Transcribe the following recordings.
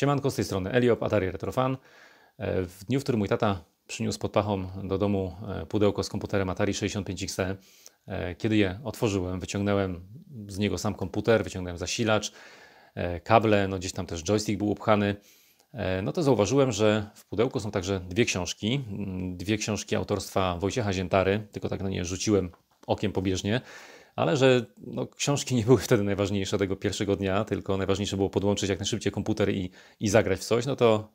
Siemanko, z tej strony Eliop, Atari Retrofan. W dniu, w którym mój tata przyniósł pod pachą do domu pudełko z komputerem Atari 65XE, kiedy je otworzyłem, wyciągnąłem z niego sam komputer, wyciągnąłem zasilacz, kable, no gdzieś tam też joystick był upchany, no to zauważyłem, że w pudełku są także dwie książki autorstwa Wojciecha Ziętary, tylko tak na nie rzuciłem okiem pobieżnie, ale że no, książki nie były wtedy najważniejsze tego pierwszego dnia, tylko najważniejsze było podłączyć jak najszybciej komputer i zagrać w coś, no to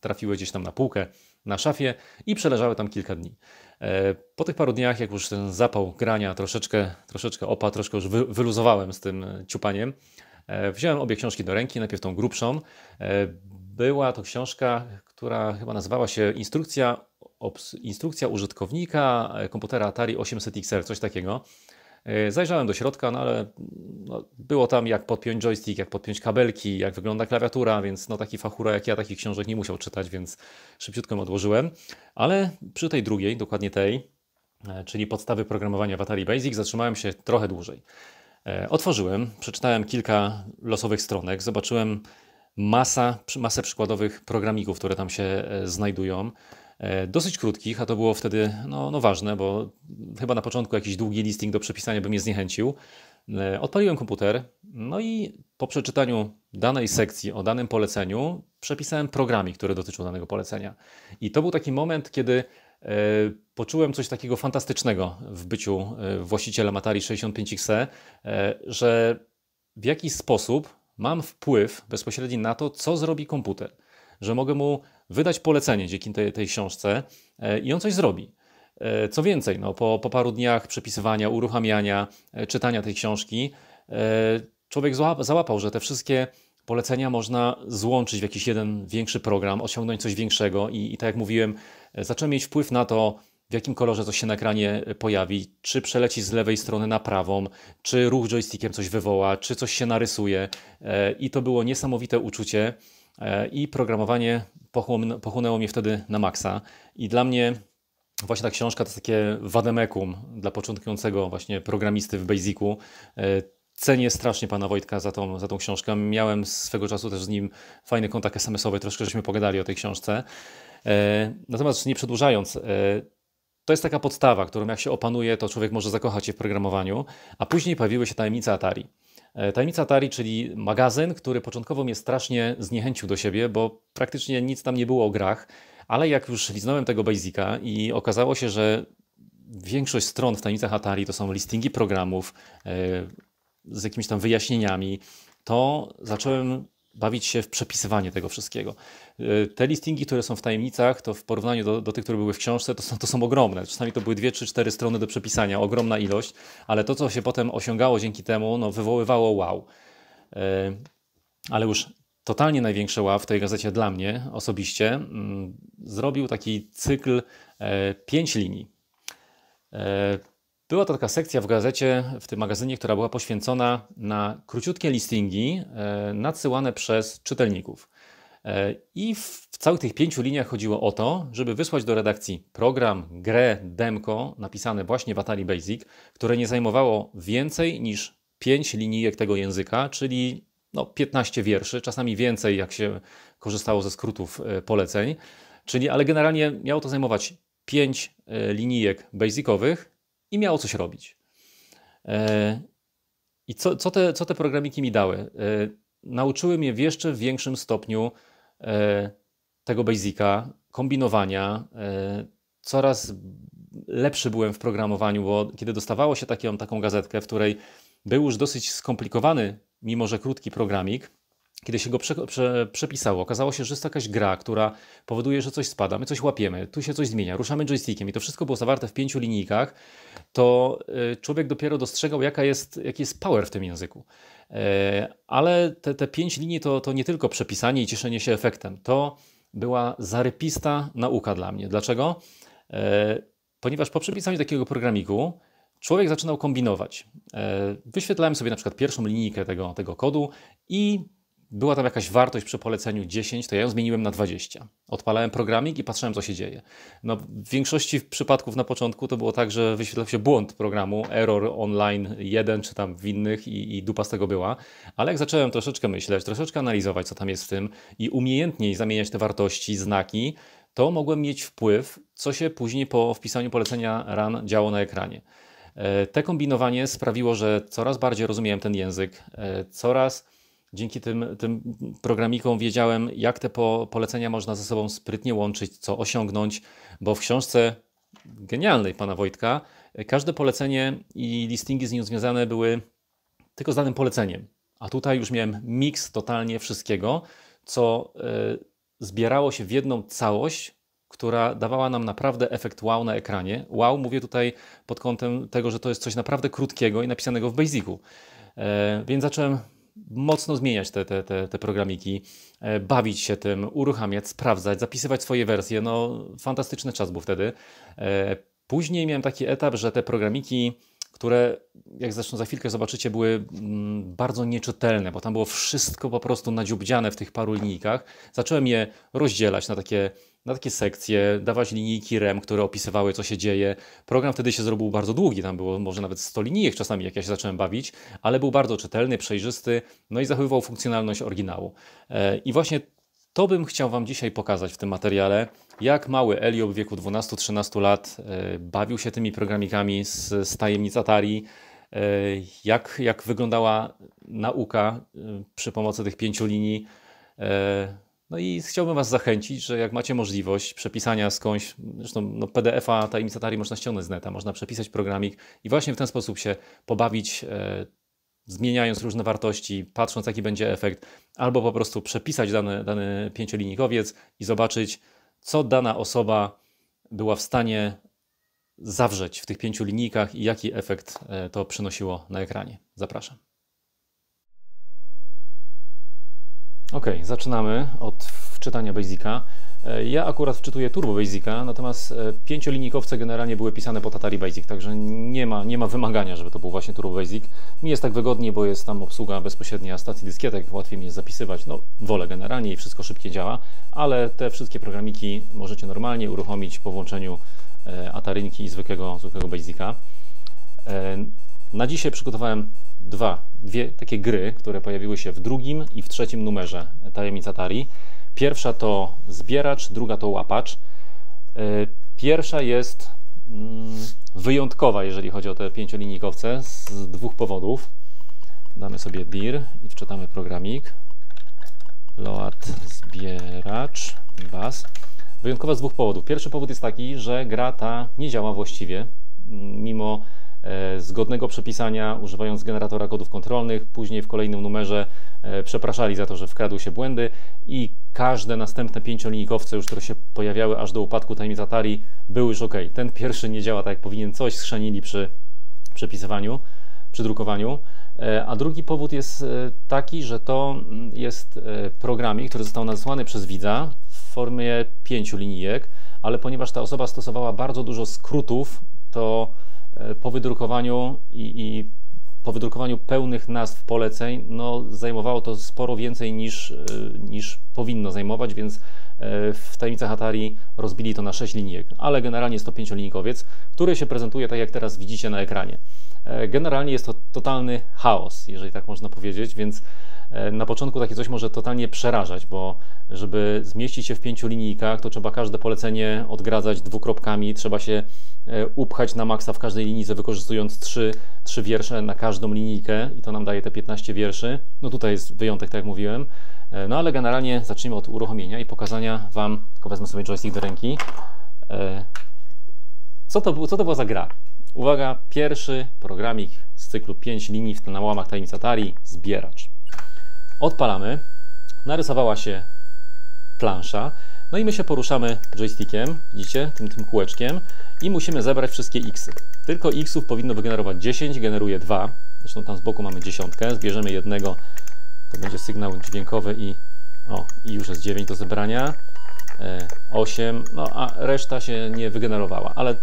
trafiły gdzieś tam na półkę, na szafie i przeleżały tam kilka dni. Po tych paru dniach, jak już ten zapał grania troszeczkę opadł, troszkę już wyluzowałem z tym ciupaniem, wziąłem obie książki do ręki, najpierw tą grubszą. Była to książka, która chyba nazywała się Instrukcja użytkownika komputera Atari 800XR, coś takiego. Zajrzałem do środka, no ale no, było tam jak podpiąć joystick, jak podpiąć kabelki, jak wygląda klawiatura, więc no taki fachura jak ja takich książek nie musiał czytać, więc szybciutko ją odłożyłem. Ale przy tej drugiej, dokładnie tej, czyli podstawy programowania w Atari Basic, zatrzymałem się trochę dłużej. Otworzyłem, przeczytałem kilka losowych stronek, zobaczyłem masę przykładowych programików, które tam się znajdują. Dosyć krótkich, a to było wtedy no ważne, bo chyba na początku jakiś długi listing do przepisania by mnie zniechęcił. Odpaliłem komputer, no i po przeczytaniu danej sekcji o danym poleceniu przepisałem programik, który dotyczył danego polecenia. I to był taki moment, kiedy poczułem coś takiego fantastycznego w byciu właścicielem Atari 65XE, że w jakiś sposób mam wpływ bezpośredni na to, co zrobi komputer. Że mogę mu wydać polecenie dzięki tej książce i on coś zrobi. Co więcej, no, po paru dniach przepisywania, uruchamiania, czytania tej książki, człowiek załapał, że te wszystkie polecenia można złączyć w jakiś jeden większy program, osiągnąć coś większego i tak jak mówiłem, zacząłem mieć wpływ na to, w jakim kolorze coś się na ekranie pojawi, czy przeleci z lewej strony na prawą, czy ruch joystickiem coś wywoła, czy coś się narysuje i to było niesamowite uczucie. I programowanie pochłonęło mnie wtedy na maksa. I dla mnie właśnie ta książka to takie vademekum dla początkującego właśnie programisty w Basicu. Cenię strasznie pana Wojtka za tą książkę. Miałem swego czasu też z nim fajny kontakt SMS-owy, troszkę żeśmy pogadali o tej książce. Natomiast nie przedłużając, to jest taka podstawa, którą jak się opanuje, to człowiek może zakochać się w programowaniu, a później pojawiły się tajemnice Atari. Tajemnice Atari, czyli magazyn, który początkowo mnie strasznie zniechęcił do siebie, bo praktycznie nic tam nie było o grach, ale jak już liznąłem tego Basica i okazało się, że większość stron w tajemnicach Atari to są listingi programów z jakimiś tam wyjaśnieniami, to zacząłem bawić się w przepisywanie tego wszystkiego. Te listingi, które są w tajemnicach, to w porównaniu do tych, które były w książce, to są ogromne. Czasami to były 2, 3, 4 strony do przepisania, ogromna ilość, ale to, co się potem osiągało dzięki temu, no, wywoływało wow. Ale już totalnie największe wow w tej gazecie dla mnie osobiście zrobił taki cykl 5 linii. Była to taka sekcja w gazecie, w tym magazynie, która była poświęcona na króciutkie listingi nadsyłane przez czytelników. I w całych tych 5 liniach chodziło o to, żeby wysłać do redakcji program, grę, demko napisane właśnie w Atari Basic, które nie zajmowało więcej niż 5 linijek tego języka, czyli no 15 wierszy, czasami więcej jak się korzystało ze skrótów poleceń, czyli ale generalnie miało to zajmować 5 linijek basicowych, i miało coś robić. I co te programiki mi dały? Nauczyły mnie w jeszcze większym stopniu tego Basica, kombinowania. Coraz lepszy byłem w programowaniu, bo kiedy dostawało się taką gazetkę, w której był już dosyć skomplikowany, mimo że krótki programik, kiedy się go przepisało, okazało się, że jest jakaś gra, która powoduje, że coś spada, my coś łapiemy, tu się coś zmienia, ruszamy joystickiem i to wszystko było zawarte w 5 linijkach, to człowiek dopiero dostrzegał, jaki jest power w tym języku. Ale te 5 linii to nie tylko przepisanie i cieszenie się efektem. To była zarypista nauka dla mnie. Dlaczego? Ponieważ po przepisaniu takiego programiku człowiek zaczynał kombinować. Wyświetlałem sobie na przykład pierwszą linijkę tego kodu i była tam jakaś wartość przy poleceniu 10, to ja ją zmieniłem na 20. Odpalałem programik i patrzyłem, co się dzieje. No, w większości przypadków na początku to było tak, że wyświetlał się błąd programu, error online 1 czy tam w innych i dupa z tego była. Ale jak zacząłem troszeczkę myśleć, troszeczkę analizować, co tam jest w tym i umiejętniej zamieniać te wartości, znaki, to mogłem mieć wpływ, co się później po wpisaniu polecenia RAN działo na ekranie. Te kombinowanie sprawiło, że coraz bardziej rozumiałem ten język, coraz dzięki tym programikom wiedziałem, jak te polecenia można ze sobą sprytnie łączyć, co osiągnąć, bo w książce genialnej pana Wojtka każde polecenie i listingi z nim związane były tylko z danym poleceniem. A tutaj już miałem miks totalnie wszystkiego, co zbierało się w jedną całość, która dawała nam naprawdę efekt wow na ekranie. Wow, mówię tutaj pod kątem tego, że to jest coś naprawdę krótkiego i napisanego w Basicu. Więc zacząłem mocno zmieniać te programiki, bawić się tym, uruchamiać, sprawdzać, zapisywać swoje wersje. No, fantastyczny czas był wtedy. Później miałem taki etap, że te programiki, które, jak zresztą za chwilkę zobaczycie, były bardzo nieczytelne, bo tam było wszystko po prostu nadziubdziane w tych paru linijkach. Zacząłem je rozdzielać na takie sekcje, dawać linijki REM, które opisywały, co się dzieje. Program wtedy się zrobił bardzo długi, tam było może nawet 100 linijek czasami, jak ja się zacząłem bawić, ale był bardzo czytelny, przejrzysty, no i zachowywał funkcjonalność oryginału. I właśnie to bym chciał Wam dzisiaj pokazać w tym materiale, jak mały Eliop w wieku 12-13 lat bawił się tymi programikami z tajemnic Atari, jak wyglądała nauka przy pomocy tych 5 linii. No i chciałbym Was zachęcić, że jak macie możliwość przepisania skądś, zresztą no PDF-a tajemnic Atari można ściągnąć z neta, można przepisać programik i właśnie w ten sposób się pobawić, zmieniając różne wartości, patrząc, jaki będzie efekt, albo po prostu przepisać dany pięciolinijkowiec i zobaczyć, co dana osoba była w stanie zawrzeć w tych 5 linijkach i jaki efekt to przynosiło na ekranie. Zapraszam. Ok, zaczynamy od wczytania Basica. Ja akurat wczytuję Turbo Basica, natomiast 5-linijkowce generalnie były pisane pod Atari Basic, także nie ma wymagania, żeby to był właśnie Turbo Basic. Mi jest tak wygodniej, bo jest tam obsługa bezpośrednia stacji dyskietek, łatwiej mi jest zapisywać, no wolę generalnie i wszystko szybciej działa, ale te wszystkie programiki możecie normalnie uruchomić po włączeniu Atarynki i zwykłego Basica. Na dzisiaj przygotowałem dwie takie gry, które pojawiły się w 2. i w 3. numerze Tajemnic Atari. Pierwsza to zbieracz, druga to łapacz. Pierwsza jest wyjątkowa, jeżeli chodzi o te 5-linijkowce, z 2 powodów. Damy sobie dir i wczytamy programik. Load zbieracz, bas. Wyjątkowa z 2 powodów. Pierwszy powód jest taki, że gra ta nie działa właściwie, mimo zgodnego przepisania, używając generatora kodów kontrolnych. Później w kolejnym numerze przepraszali za to, że wkradły się błędy i każde następne 5-linijkowce już, które się pojawiały aż do upadku tajemnic Atari, były już ok. Ten pierwszy nie działa tak, jak powinien, coś schrzanili przy przepisywaniu, przy drukowaniu. A drugi powód jest taki, że to jest programik, który został nasłany przez widza w formie 5 linijek, ale ponieważ ta osoba stosowała bardzo dużo skrótów, to po wydrukowaniu i po wydrukowaniu pełnych nazw poleceń, no, zajmowało to sporo więcej niż powinno zajmować, więc w tajemnicach Atari rozbili to na 6 linijek, ale generalnie jest to 5-linijkowiec, który się prezentuje tak, jak teraz widzicie na ekranie. Generalnie jest to totalny chaos, jeżeli tak można powiedzieć, więc na początku takie coś może totalnie przerażać, bo żeby zmieścić się w 5 linijkach, to trzeba każde polecenie odgradzać dwukropkami, trzeba się upchać na maksa w każdej linijce, wykorzystując 3 wiersze na każdą linijkę i to nam daje te 15 wierszy. No tutaj jest wyjątek, tak jak mówiłem. No ale generalnie zacznijmy od uruchomienia i pokazania Wam, tylko wezmę sobie joystick do ręki, co to była za gra. Uwaga, pierwszy programik z cyklu 5 linii w na łamach tajemnic Atari, zbieracz. Odpalamy, narysowała się plansza, no i my się poruszamy joystickiem, widzicie, tym kółeczkiem i musimy zebrać wszystkie x'y. Tylko x'ów powinno wygenerować 10, generuje 2, zresztą tam z boku mamy 10, zbierzemy jednego, to będzie sygnał dźwiękowy i już jest 9 do zebrania. 8, no a reszta się nie wygenerowała, ale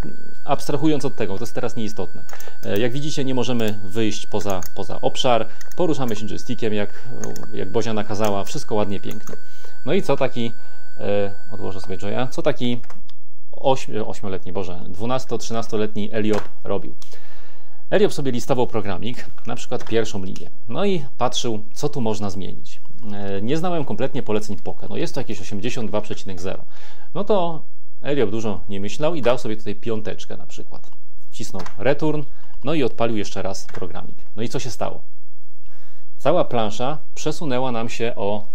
abstrahując od tego, to jest teraz nieistotne. Jak widzicie, nie możemy wyjść poza obszar, poruszamy się joystickiem, jak Bozia nakazała, wszystko ładnie, pięknie. No i co taki, odłożę sobie Joya, co taki 8-letni, Boże, 12-13-letni Eliop robił? Eliop sobie listował programik, na przykład pierwszą linię, no i patrzył, co tu można zmienić. Nie znałem kompletnie poleceń POKA, no jest to jakieś 82,0. No to Eliop dużo nie myślał i dał sobie tutaj piąteczkę na przykład. Wcisnął return, no i odpalił jeszcze raz programik. No i co się stało? Cała plansza przesunęła nam się o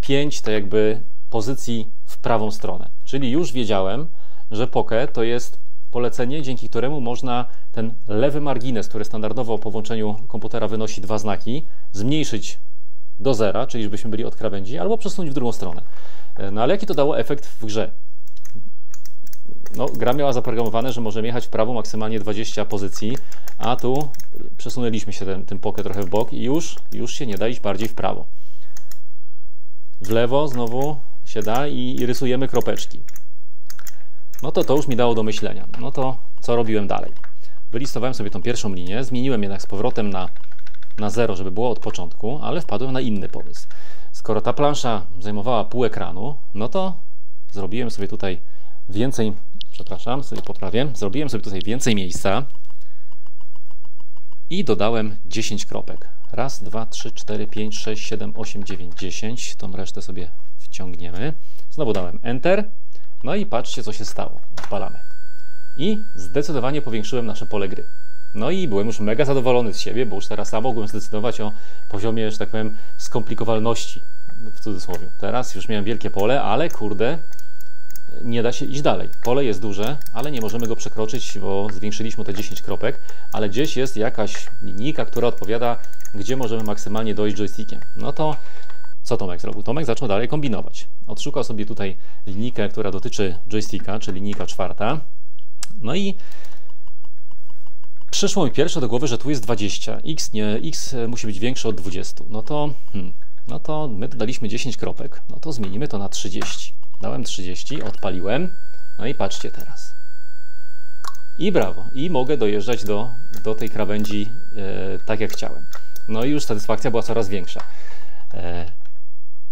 5, to jakby pozycji w prawą stronę. Czyli już wiedziałem, że POKA to jest polecenie, dzięki któremu można ten lewy margines, który standardowo po włączeniu komputera wynosi 2 znaki, zmniejszyć do zera, czyli żebyśmy byli od krawędzi, albo przesunąć w drugą stronę. No ale jaki to dało efekt w grze? No, gra miała zaprogramowane, że możemy jechać w prawo maksymalnie 20 pozycji, a tu przesunęliśmy się tym pokę trochę w bok i już się nie da iść bardziej w prawo. W lewo znowu się da i rysujemy kropeczki. No to już mi dało do myślenia. No to co robiłem dalej? Wylistowałem sobie tą pierwszą linię, zmieniłem jednak z powrotem na 0, żeby było od początku, ale wpadłem na inny pomysł. Skoro ta plansza zajmowała pół ekranu, no to zrobiłem sobie tutaj więcej, przepraszam, sobie poprawię, zrobiłem sobie tutaj więcej miejsca i dodałem 10 kropek. Raz, 2, 3, 4, 5, 6, 7, 8, 9, 10. Tą resztę sobie wciągniemy. Znowu dałem Enter. No i patrzcie, co się stało. Odpalamy. I zdecydowanie powiększyłem nasze pole gry. No i byłem już mega zadowolony z siebie, bo już teraz sam mogłem zdecydować o poziomie, że tak powiem, skomplikowalności, w cudzysłowie. Teraz już miałem wielkie pole, ale kurde, nie da się iść dalej. Pole jest duże, ale nie możemy go przekroczyć, bo zwiększyliśmy te 10 kropek, ale gdzieś jest jakaś linijka, która odpowiada, gdzie możemy maksymalnie dojść joystickiem. No to co Tomek zrobił? Tomek zaczął dalej kombinować. Odszukał sobie tutaj linijkę, która dotyczy joysticka, czyli linijka 4. No i przyszło mi pierwsze do głowy, że tu jest 20. X musi być większe od 20. No to, no to my dodaliśmy 10 kropek. No to zmienimy to na 30. Dałem 30, odpaliłem. No i patrzcie teraz. I brawo. I mogę dojeżdżać do tej krawędzi tak jak chciałem. No i już satysfakcja była coraz większa.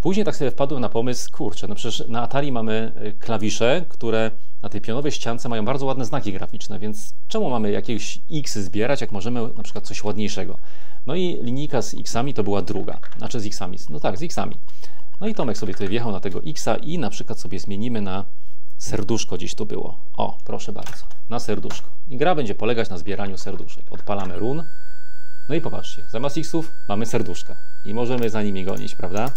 Później tak sobie wpadłem na pomysł, kurczę, no przecież na Atari mamy klawisze, które na tej pionowej ściance mają bardzo ładne znaki graficzne, więc czemu mamy jakieś X zbierać, jak możemy na przykład coś ładniejszego? No i linijka z X-ami to była druga, znaczy z X-ami, no tak, z X-ami. No i Tomek sobie tutaj wjechał na tego X-a i na przykład sobie zmienimy na serduszko, gdzieś tu było. O, proszę bardzo, na serduszko. I gra będzie polegać na zbieraniu serduszek. Odpalamy run, no i popatrzcie, zamiast X-ów mamy serduszka i możemy za nimi gonić, prawda?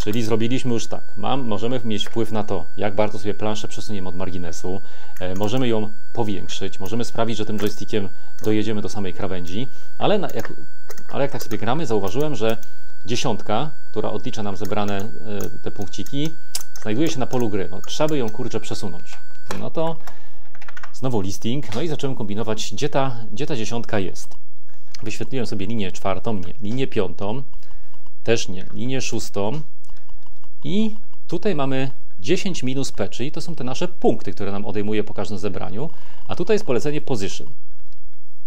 Czyli zrobiliśmy już tak, możemy mieć wpływ na to, jak bardzo sobie planszę przesuniemy od marginesu, możemy ją powiększyć, możemy sprawić, że tym joystickiem dojedziemy do samej krawędzi, ale jak tak sobie gramy, zauważyłem, że 10, która odlicza nam zebrane te punkciki, znajduje się na polu gry, no, trzeba by ją kurczę przesunąć. No to znowu listing, no i zacząłem kombinować, gdzie ta 10 jest. Wyświetliłem sobie linię 4, nie, linię 5, też nie, linię 6, i tutaj mamy 10 minus P, czyli to są te nasze punkty, które nam odejmuje po każdym zebraniu, a tutaj jest polecenie position.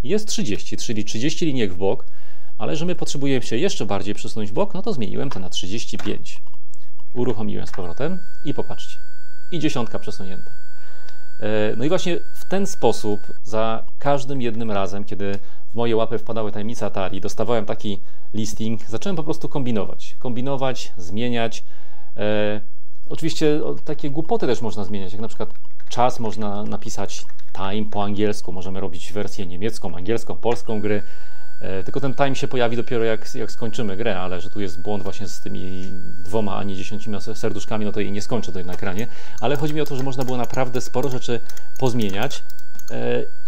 Jest 30, czyli 30 linijek w bok, ale że my potrzebujemy się jeszcze bardziej przesunąć w bok, no to zmieniłem to na 35. Uruchomiłem z powrotem i popatrzcie, i 10 przesunięta. No i właśnie w ten sposób za każdym jednym razem, kiedy w moje łapy wpadały tajemnice Atari, dostawałem taki listing, zacząłem po prostu kombinować, zmieniać. Oczywiście takie głupoty też można zmieniać, jak na przykład czas można napisać time po angielsku, możemy robić wersję niemiecką, angielską, polską gry, tylko ten time się pojawi dopiero jak skończymy grę, ale że tu jest błąd właśnie z tymi 2, a nie 10 serduszkami, no to jej nie skończę tutaj na ekranie, ale chodzi mi o to, że można było naprawdę sporo rzeczy pozmieniać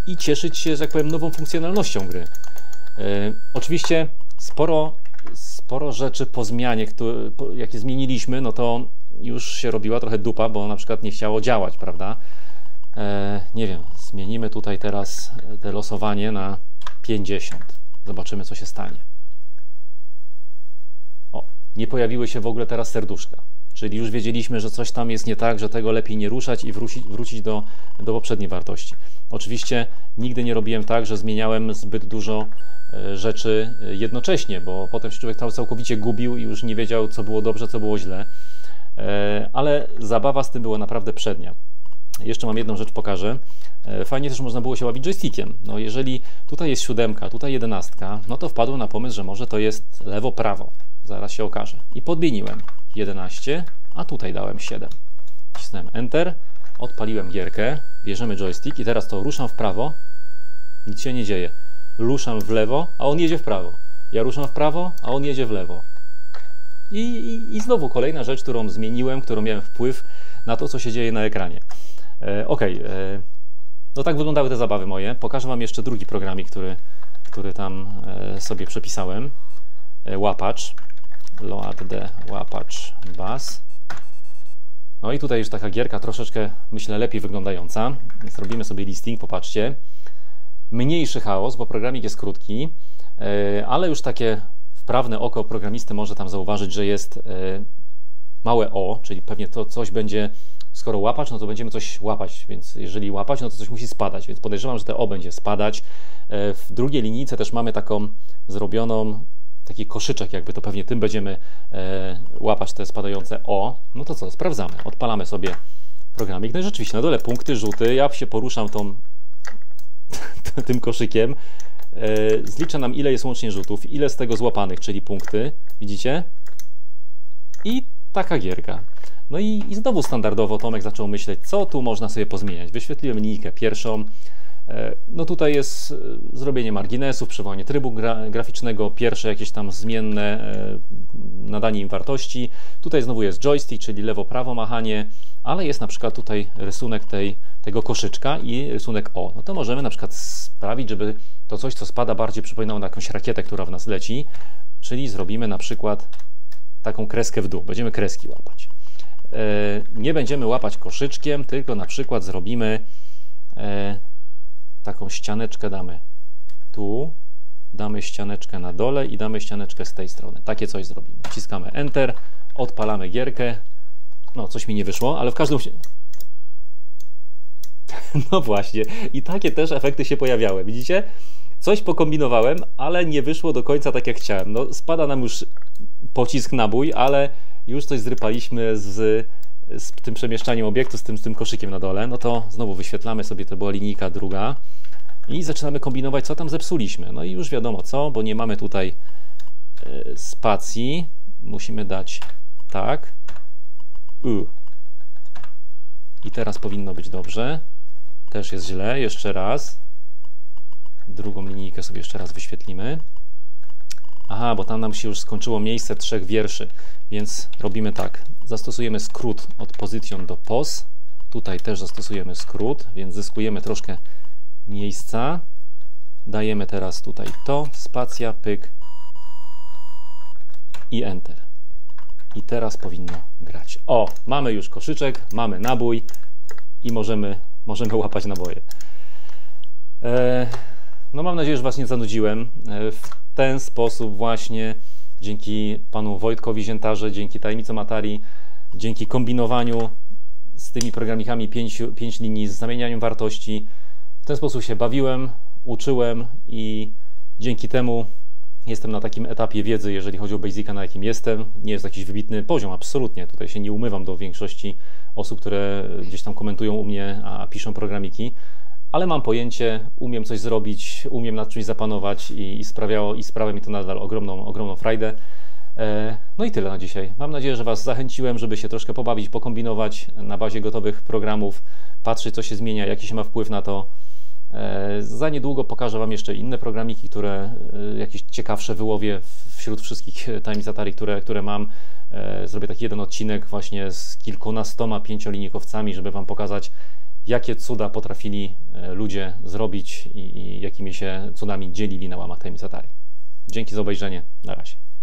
i cieszyć się, że tak powiem, nową funkcjonalnością gry. Oczywiście sporo rzeczy po zmianie, jakie zmieniliśmy, no to już się robiła trochę dupa, bo na przykład nie chciało działać, prawda? Nie wiem, zmienimy tutaj teraz te losowanie na 50. Zobaczymy, co się stanie. O, nie pojawiły się w ogóle teraz serduszka, Czyli już wiedzieliśmy, że coś tam jest nie tak, że tego lepiej nie ruszać i wrócić do poprzedniej wartości. Oczywiście nigdy nie robiłem tak, że zmieniałem zbyt dużo rzeczy jednocześnie, bo potem się człowiek całkowicie gubił i już nie wiedział, co było dobrze, co było źle. Ale zabawa z tym była naprawdę przednia. Jeszcze mam jedną rzecz, pokażę. Fajnie też można było się bawić joystickiem. No jeżeli tutaj jest 7, tutaj 11, no to wpadłem na pomysł, że może to jest lewo-prawo. Zaraz się okaże. I podmieniłem 11, a tutaj dałem 7. Wcisnąłem Enter, odpaliłem gierkę, bierzemy joystick i teraz to ruszam w prawo, nic się nie dzieje. Ruszam w lewo, a on jedzie w prawo. Ja ruszam w prawo, a on jedzie w lewo. I znowu kolejna rzecz, którą zmieniłem, którą miałem wpływ na to, co się dzieje na ekranie. No tak wyglądały te zabawy moje. Pokażę Wam jeszcze drugi programik, który tam sobie przepisałem. Łapacz. Load D, łapacz bas. No i tutaj już taka gierka troszeczkę, myślę, lepiej wyglądająca. Więc robimy sobie listing, popatrzcie. Mniejszy chaos, bo programik jest krótki, ale już takie wprawne oko programisty może tam zauważyć, że jest małe o, czyli pewnie to coś będzie, skoro łapacz, no to będziemy coś łapać, więc jeżeli łapać, no to coś musi spadać, więc podejrzewam, że te o będzie spadać. W drugiej linijce też mamy taką zrobioną, taki koszyczek jakby, to pewnie tym będziemy łapać te spadające o. No to co, sprawdzamy, odpalamy sobie programik, no i rzeczywiście na dole punkty, rzuty, ja się poruszam tym koszykiem, zlicza nam ile jest łącznie rzutów, ile z tego złapanych, czyli punkty, widzicie? I taka gierka. No i znowu standardowo Tomek zaczął myśleć, co tu można sobie pozmieniać. Wyświetliłem linijkę pierwszą, no tutaj jest zrobienie marginesów, przywołanie trybu graficznego, pierwsze jakieś tam zmienne, nadanie im wartości. Tutaj znowu jest joystick, czyli lewo-prawo machanie, ale jest na przykład tutaj rysunek tego koszyczka i rysunek o. No to możemy na przykład sprawić, żeby to coś, co spada, bardziej przypominało na jakąś rakietę, która w nas leci, czyli zrobimy na przykład taką kreskę w dół, będziemy kreski łapać. Nie będziemy łapać koszyczkiem, tylko na przykład zrobimy taką ścianeczkę, damy tu, damy ścianeczkę na dole i damy ścianeczkę z tej strony. Takie coś zrobimy. Wciskamy Enter, odpalamy gierkę. No, coś mi nie wyszło, ale w każdym razie... No właśnie, i takie też efekty się pojawiały, widzicie? Coś pokombinowałem, ale nie wyszło do końca tak, jak chciałem. No, spada nam już pocisk, nabój, ale już coś zrypaliśmy z tym przemieszczaniem obiektu, z tym koszykiem na dole. No to znowu wyświetlamy sobie, to była linijka druga i zaczynamy kombinować, co tam zepsuliśmy. No i już wiadomo co, bo nie mamy tutaj spacji. Musimy dać tak. I teraz powinno być dobrze. Też jest źle. Jeszcze raz. Drugą linijkę sobie jeszcze raz wyświetlimy. Aha, bo tam nam się już skończyło miejsce 3 wierszy, więc robimy tak. Zastosujemy skrót od pozycjon do pos. Tutaj też zastosujemy skrót, więc zyskujemy troszkę miejsca. Dajemy teraz tutaj to, spacja, pyk i Enter. I teraz powinno grać. O, mamy już koszyczek, mamy nabój i możemy łapać naboje. No mam nadzieję, że Was nie zanudziłem. W ten sposób właśnie dzięki panu Wojtkowi Ziętarze, dzięki tajemnicom Atari, dzięki kombinowaniu z tymi programikami 5 linii, z zamienianiem wartości, w ten sposób się bawiłem, uczyłem i dzięki temu jestem na takim etapie wiedzy, jeżeli chodzi o Basica, na jakim jestem. Nie jest jakiś wybitny poziom, absolutnie. Tutaj się nie umywam do większości osób, które gdzieś tam komentują u mnie, a piszą programiki. Ale mam pojęcie, umiem coś zrobić, umiem nad czymś zapanować i sprawia mi to nadal ogromną frajdę. No i tyle na dzisiaj. Mam nadzieję, że Was zachęciłem, żeby się troszkę pobawić, pokombinować na bazie gotowych programów, patrzeć, co się zmienia, jaki się ma wpływ na to. Za niedługo pokażę Wam jeszcze inne programiki, które jakieś ciekawsze wyłowię wśród wszystkich tajemnic Atari, które mam. Zrobię taki jeden odcinek właśnie z kilkunastoma 5-linijkowcami, żeby Wam pokazać, jakie cuda potrafili ludzie zrobić i jakimi się cudami dzielili na łamach tajemnic Atari. Dzięki za obejrzenie. Na razie.